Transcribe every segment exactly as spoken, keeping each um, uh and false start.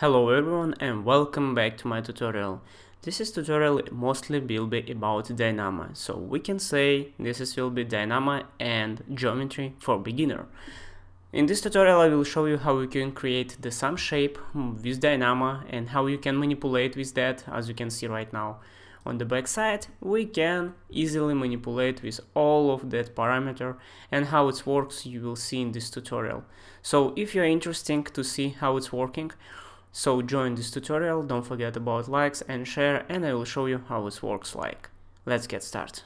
Hello everyone and welcome back to my tutorial. This is tutorial mostly will be about Dynamo, so we can say this is will be Dynamo and geometry for beginner. In this tutorial I will show you how you can create the sum shape with Dynamo and how you can manipulate with that. As you can see right now on the back side, we can easily manipulate with all of that parameter, and how it works you will see in this tutorial. So if you're interested to see how it's working, so join this tutorial, don't forget about likes and share, and I will show you how it works like. Let's get started.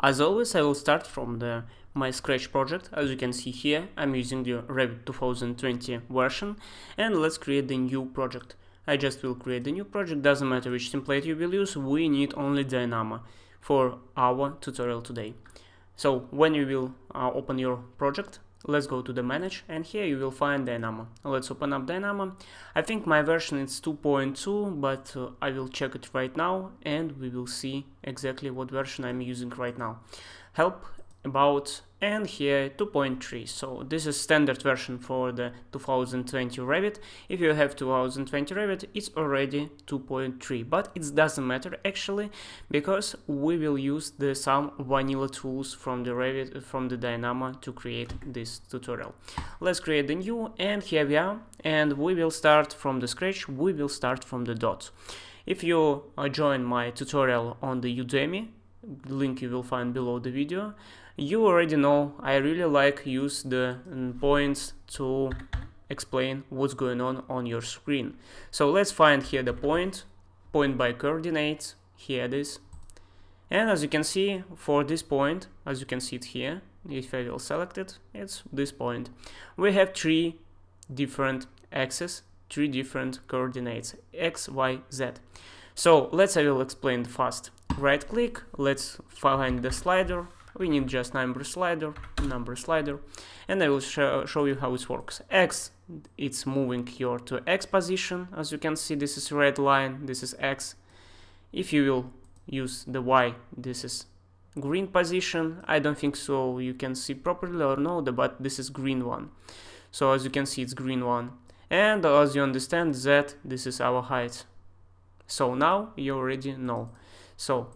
As always, I will start from the my Scratch project. As you can see here, I'm using the Revit two thousand twenty version, and let's create the new project. I just will create the new project, doesn't matter which template you will use, we need only Dynamo for our tutorial today. So when you will uh, open your project, let's go to the manage, and here you will find Dynamo. Let's open up Dynamo. I think my version is two point two, but uh, I will check it right now and we will see exactly what version I'm using right now. Help, about, and here two point three. So this is standard version for the two thousand twenty Revit. If you have two thousand twenty Revit, it's already two point three, but it doesn't matter actually, because we will use the some vanilla tools from the Revit, from the Dynamo, to create this tutorial. Let's create the new, and here we are, and we will start from the scratch. We will start from the dots. If you join my tutorial on the Udemy, link you will find below the video, you already know I really like use the points to explain what's going on on your screen. So let's find here the point, point by coordinates, here it is. And as you can see, for this point, as you can see it here, if I will select it, it's this point. We have three different axes, three different coordinates, x, y, z. So let's, I will explain fast. Right click, let's find the slider. We need just number slider, number slider, and I will sh show you how it works. X, it's moving your to X position. As you can see, this is red line, this is X. If you will use the Y, this is green position. I don't think so you can see properly or no, but this is green one. So as you can see, it's green one. And as you understand that this is our height. So now you already know. So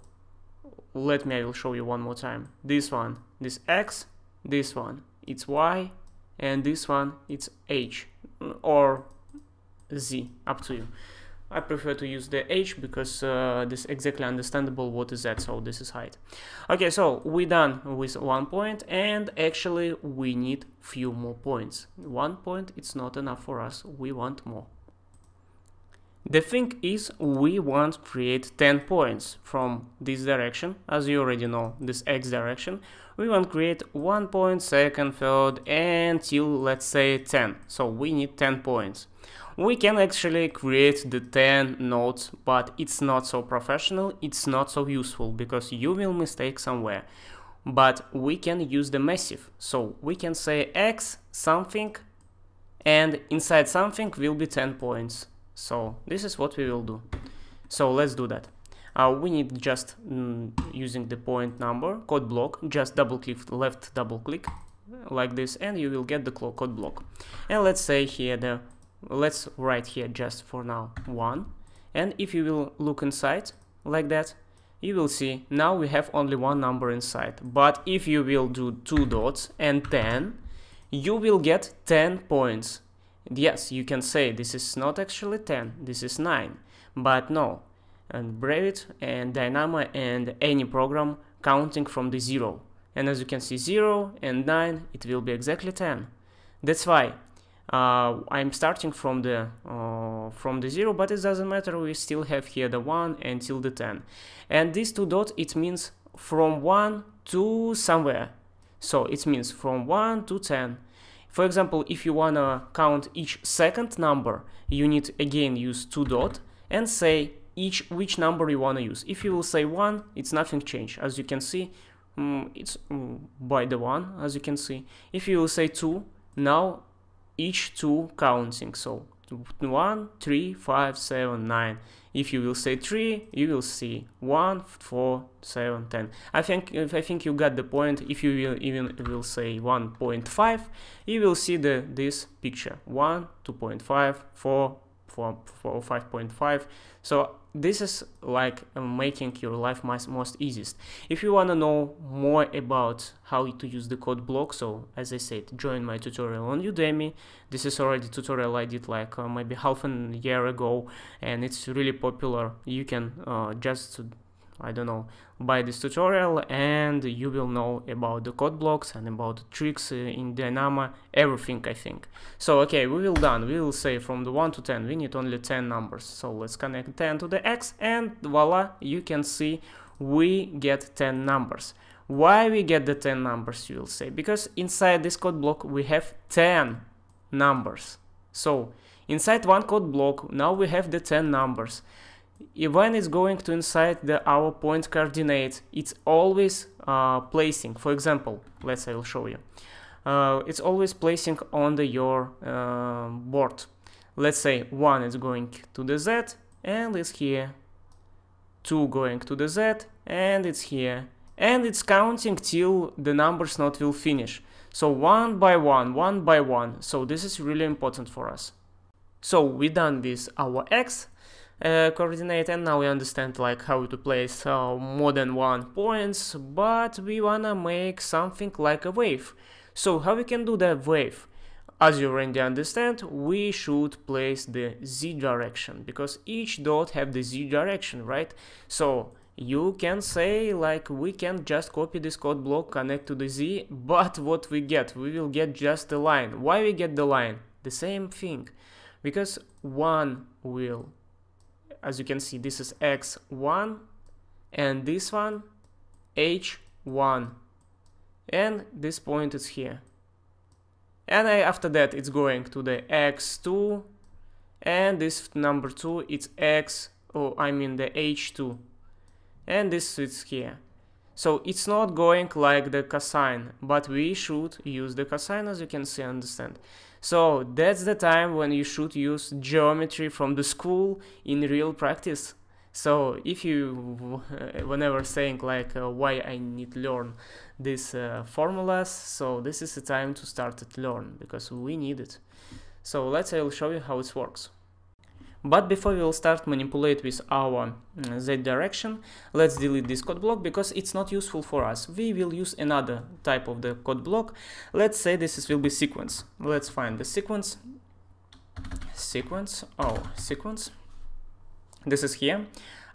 let me, I will show you one more time. This one, this X, this one, it's Y, and this one, it's H or Z, up to you. I prefer to use the H because uh, this exactly understandable what is that, so this is height. Okay, so we done with one point, and actually we need few more points. One point, it's not enough for us, we want more. The thing is, we want to create ten points from this direction, as you already know, this X direction. We want to create one point, second, third, and till, let's say, ten. So we need ten points. We can actually create the ten nodes, but it's not so professional, it's not so useful, because you will mistake somewhere. But we can use the massive, so we can say X something, and inside something will be ten points. So this is what we will do. So let's do that. Uh, we need just mm, using the point number code block, just double click, left double click like this, and you will get the code block. And let's say here the, let's write here just for now one. And if you will look inside like that, you will see now we have only one number inside. But if you will do two dots and ten, you will get ten points. Yes, you can say this is not actually ten, this is nine, but no, and Revit and Dynamo and any program counting from the zero, and as you can see, zero and nine, it will be exactly ten. That's why uh, I'm starting from the uh, from the zero, but it doesn't matter, we still have here the one until the ten, and these two dots, it means from one to somewhere, so it means from one to ten. For example, if you wanna count each second number, you need again use two dot and say each which number you wanna use. If you will say one, it's nothing changed. As you can see, um, it's um, by the one, as you can see. If you will say two, now each two counting. So one, three, five, seven, nine. If you will say three, you will see one, four, seven, ten. I think I think you got the point. If you will even will say one point five, you will see the this picture one, two point five, four, four point five. So this is like making your life most easiest. If you want to know more about how to use the code block, so as I said, join my tutorial on Udemy. This is already a tutorial I did like uh, maybe half a year ago, and it's really popular. You can uh, just I don't know, buy this tutorial and you will know about the code blocks and about tricks in Dynamo, everything I think. So okay, we will done, we will say from the one to ten, we need only ten numbers. So let's connect ten to the X and voila, you can see we get ten numbers. Why we get the ten numbers, you will say? Because inside this code block we have ten numbers. So inside one code block, now we have the ten numbers. When it's going to inside the our point coordinate, it's always uh, placing, for example, let's I'll show you, uh, it's always placing on the your uh, board. Let's say one is going to the Z and it's here, two going to the Z and it's here, and it's counting till the numbers not will finish. So one by one, one by one. So this is really important for us. So we done this our X Uh, coordinate, and now we understand like how to place uh, more than one points, but we wanna make something like a wave. So how we can do that wave? As you already understand, we should place the Z direction, because each dot have the Z direction, right? So you can say like we can just copy this code block, connect to the Z, but what we get? We will get just the line. Why we get the line? The same thing, because one will, as you can see, this is X one and this one H one, and this point is here, and I, after that it's going to the X two, and this number two it's X, oh I mean the H two, and this is here. So it's not going like the cosine, but we should use the cosine, as you can see, understand. So that's the time when you should use geometry from the school in real practice. So if you, whenever saying like uh, why I need learn these uh, formulas, so this is the time to start to learn, because we need it. So let's I'll show you how it works. But before we will start manipulate with our Z direction, let's delete this code block, because it's not useful for us. We will use another type of the code block. Let's say this is, will be sequence. Let's find the sequence. Sequence. Oh, sequence. This is here.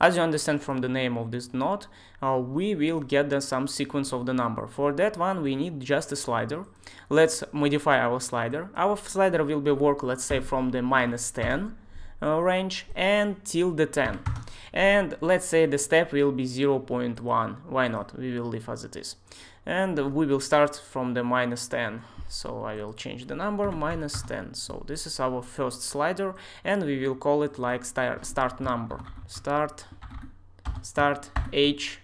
As you understand from the name of this node, uh, we will get the, some sequence of the number. For that one, we need just a slider. Let's modify our slider. Our slider will be work, let's say, from the minus ten. Uh, range and till the ten, and let's say the step will be zero point one. Why not? We will leave as it is, and we will start from the minus ten. So I will change the number minus ten. So this is our first slider, and we will call it like start start number, start start h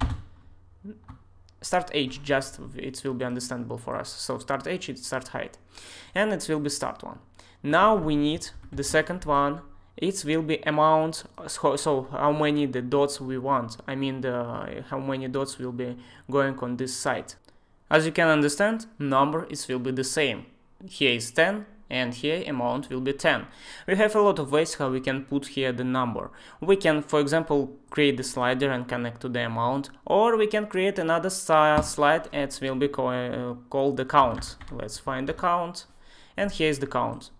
start h just it will be understandable for us. So start h, it's start height, and it will be start one. Now we need the second one. It will be amount, so, so how many the dots we want, I mean the, how many dots will be going on this side. As you can understand, number is will be the same. Here is ten and here amount will be ten. We have a lot of ways how we can put here the number. We can, for example, create the slider and connect to the amount, or we can create another slide and it will be uh, called the count. Let's find the count, and here is the count.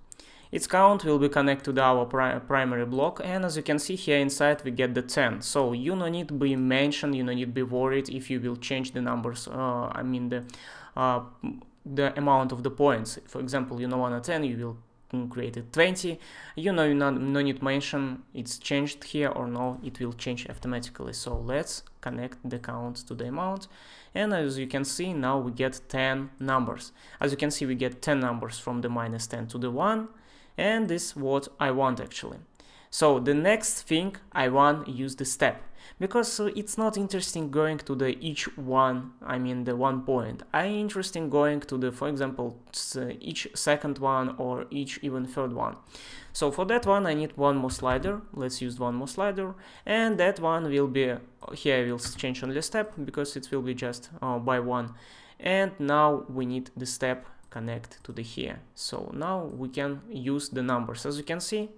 Its count will be connected to our pri primary block, and as you can see here inside we get the ten. So you no need to be mentioned, you no need to be worried if you will change the numbers, uh, I mean the, uh, the amount of the points. For example, you know one to ten, you will create it twenty, you know you no, no need to mention it's changed here or no, it will change automatically. So let's connect the count to the amount, and as you can see now we get ten numbers. As you can see we get ten numbers from the minus ten to the one. And this is what I want actually. So the next thing I want to use the step, because it's not interesting going to the each one, I mean the one point. I interesting going to the, for example, each second one or each even third one. So for that one I need one more slider. Let's use one more slider, and that one will be here. I will change only step, because it will be just uh, by one. And now we need the step connect to the here. So now we can use the numbers. As you can see,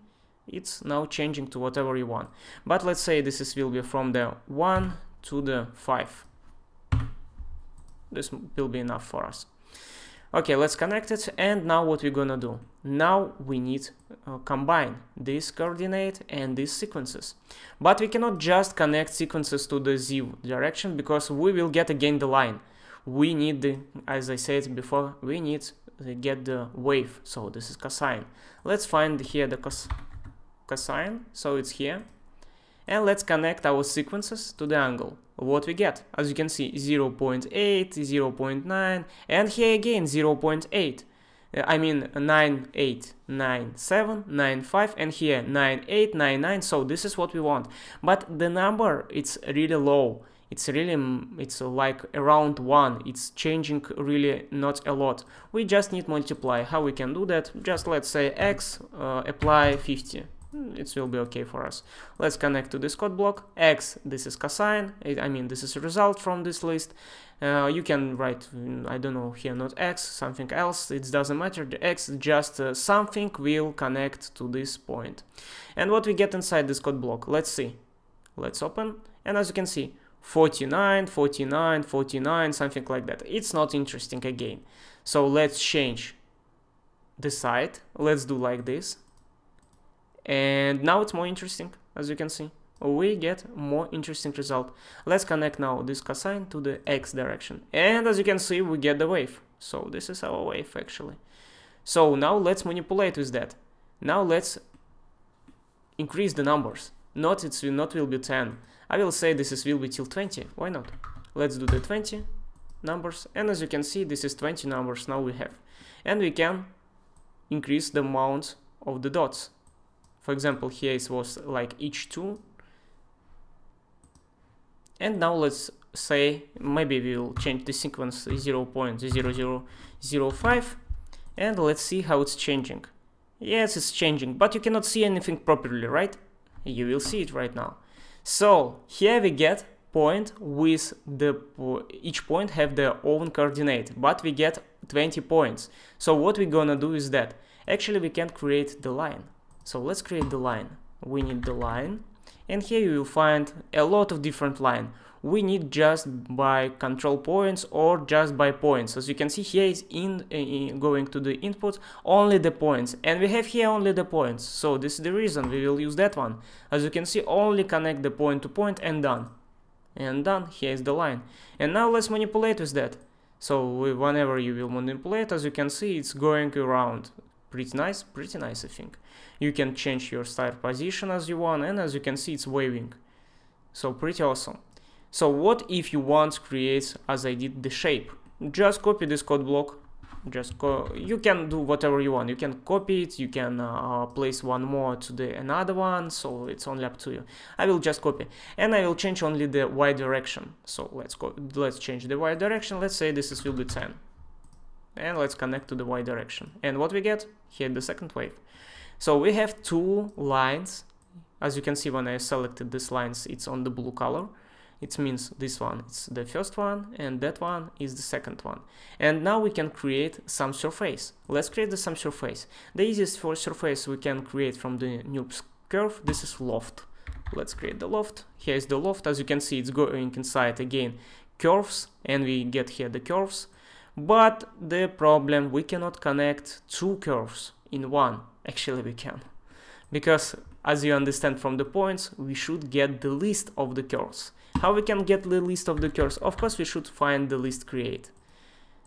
it's now changing to whatever you want. But let's say this is will be from the one to the five. This will be enough for us. Okay, let's connect it, and now what we're gonna do? Now we need uh, combine this coordinate and these sequences. But we cannot just connect sequences to the Z direction, because we will get again the line. We need the, as I said before, we need to get the wave, so this is cosine. Let's find here the cos cosine, so it's here. And let's connect our sequences to the angle. What we get, as you can see, zero point eight, zero point nine, and here again zero point eight, I mean nine eight, nine seven, nine five, and here nine eight, nine nine. So this is what we want, but the number, it's really low, it's really, it's like around one, it's changing really not a lot. We just need multiply. How we can do that? Just let's say x, uh, apply fifty. It will be okay for us. Let's connect to this code block. X, this is cosine, I mean this is a result from this list. Uh, you can write, I don't know, here not x, something else, it doesn't matter. The x just uh, something will connect to this point. And what we get inside this code block, let's see, let's open, and as you can see, forty-nine, forty-nine, forty-nine, something like that. It's not interesting again. So let's change the side, let's do like this. And now it's more interesting, as you can see, we get more interesting result. Let's connect now this cosine to the x direction, and as you can see, we get the wave. So this is our wave actually. So now let's manipulate with that. Now let's increase the numbers. Not it's not will be ten. I will say this is will be till twenty. Why not? Let's do the twenty numbers, and as you can see, this is twenty numbers now we have, and we can increase the amount of the dots. For example, here it was like each two. And now let's say, maybe we'll change the sequence zero point zero zero zero five. And let's see how it's changing. Yes, it's changing, but you cannot see anything properly, right? You will see it right now. So here we get point with the, each point have their own coordinate, but we get twenty points. So what we're gonna do is that, actually we can create the line. So let's create the line. We need the line, and here you will find a lot of different lines. We need just by control points or just by points. As you can see, here is in, in going to the input only the points, and we have here only the points. So this is the reason we will use that one. As you can see, only connect the point to point, and done, and done. Here is the line, and now let's manipulate with that. So whenever you will manipulate, as you can see, it's going around. Pretty nice, pretty nice, I think. You can change your start position as you want, and as you can see, it's waving. So pretty awesome. So what if you want to create, as I did, the shape? Just copy this code block. Just co you can do whatever you want. You can copy it. You can uh, place one more to the another one. So it's only up to you. I will just copy, and I will change only the y direction. So let's go. Let's change the y direction. Let's say this is will be ten. And let's connect to the y direction. And what we get? Here the second wave. So we have two lines. As you can see, when I selected these lines, it's on the blue color. It means this one is the first one, and that one is the second one. And now we can create some surface. Let's create the some surface. The easiest for surface we can create from the NURBS curve, this is loft. Let's create the loft. Here is the loft. As you can see, it's going inside again curves, and we get here the curves. But the problem, we cannot connect two curves in one. Actually we can, because as you understand from the points, we should get the list of the curves. How we can get the list of the curves? Of course we should find the list create.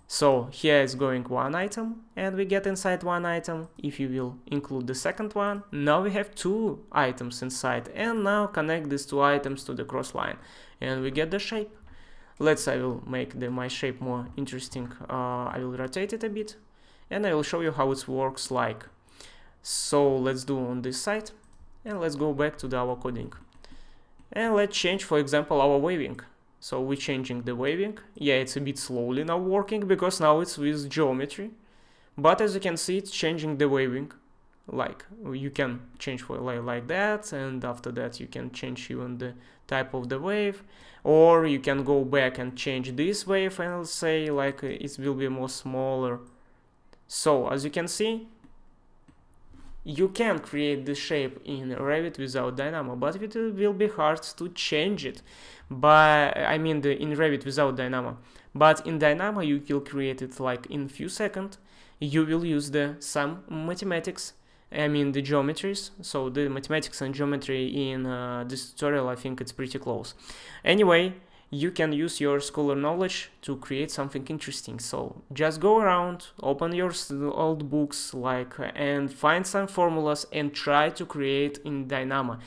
So here is going one item, and we get inside one item. If you will include the second one, now we have two items inside, and now connect these two items to the cross line, and we get the shape. Let's, I will make the, my shape more interesting, uh, I will rotate it a bit, and I will show you how it works like. So let's do on this side, and let's go back to the, our coding. And let's change, for example, our waving. So we're changing the waving. Yeah, it's a bit slowly now working, because now it's with geometry. But as you can see, it's changing the waving. Like, you can change for like that, and after that you can change even the type of the wave, or you can go back and change this wave, and I'll say like it will be more smaller. So as you can see, You can create this shape in Revit without Dynamo, but it will be hard to change it. But I mean the, in Revit without Dynamo. But in Dynamo you will create it like in few seconds. You will use the some mathematics, I mean the geometries. So the mathematics and geometry in uh, this tutorial, I think it's pretty close. Anyway, you can use your scholar knowledge to create something interesting. So just go around, open your old books, like, and find some formulas and try to create in Dynamo.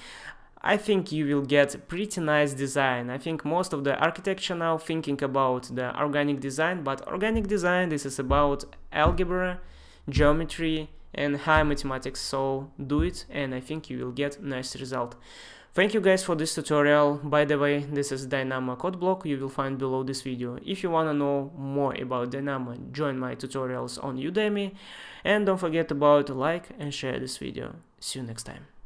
I think you will get pretty nice design. I think most of the architecture now thinking about the organic design, but organic design, this is about algebra, geometry and high mathematics. So do it, and I think you will get nice result. Thank you guys for this tutorial. By the way, this is Dynamo code block, you will find below this video. If you wanna know more about Dynamo, join my tutorials on Udemy, and don't forget about like and share this video. See you next time.